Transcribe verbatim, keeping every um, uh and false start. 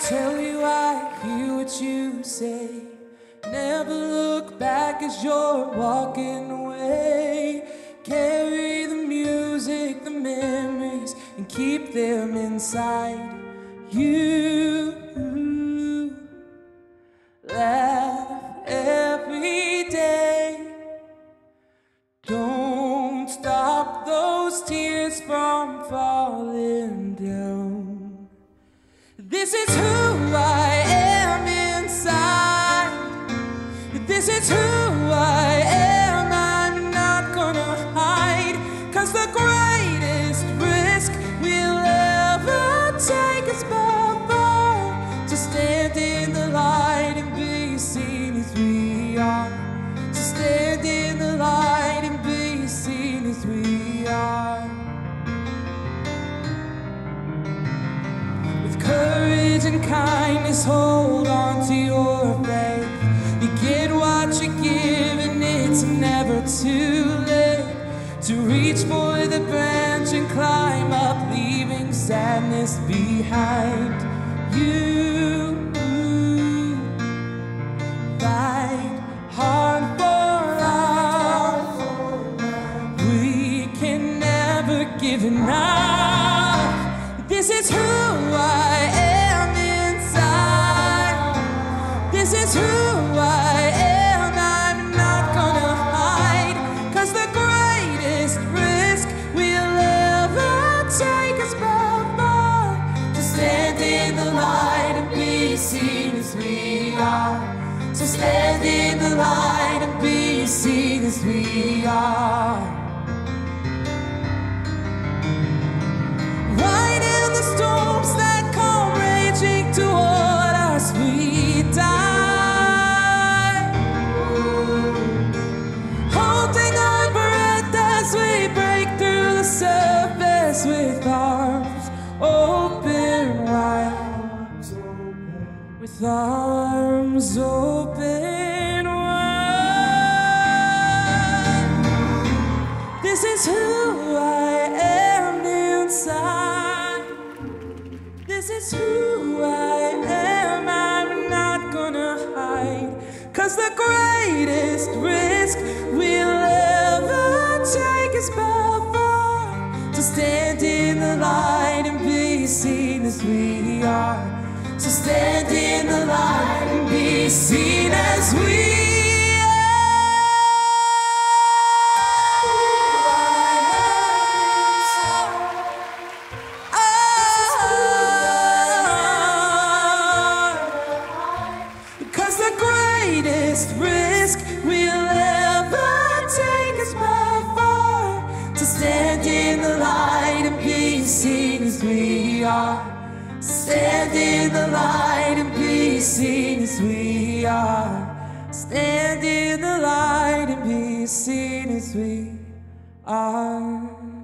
tell you I hear what you say. Never look back as you're walking away. Carry the music, the memories, and keep them inside you. Laugh every day. Don't stop those tears from falling down. This is who I am inside. This is who I am. I'm not gonna hide, 'cause the greatest risk we'll ever take is by far to stand in the light and be seen as we are. To stand in the light and be seen as we are. With courage and kindness, hold on to your faith. You get what you give, and it's never too late to reach for the branch and climb up, leaving sadness behind you. Fight hard for love. We can never give enough. This is who I am inside. This is who I am. I'm not gonna hide, 'cause the greatest risk we'll ever take is by far to stand in the light and be seen as we are. To stand in the light and be seen as we are. Right in the storms that come raging toward us, we die. Holding our breath as we break through the surface with arms open wide. With arms open wide. This is who I am inside. This is who I am. I'm not gonna hide, 'cause the greatest risk we'll ever take is by far to stand in the light and be seen as we are. To stand in the light and be seen as we. Stand in the light and be seen as we are. Stand in the light and be seen as we are.